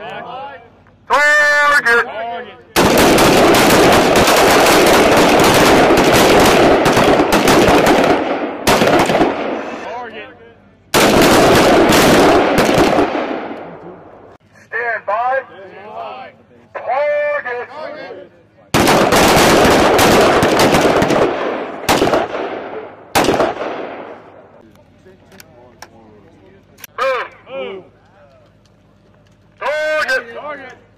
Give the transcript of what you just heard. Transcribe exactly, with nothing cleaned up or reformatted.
Back. Target! Target. Target. Stand by. Stand by. Target! Target. Move! Move! Target!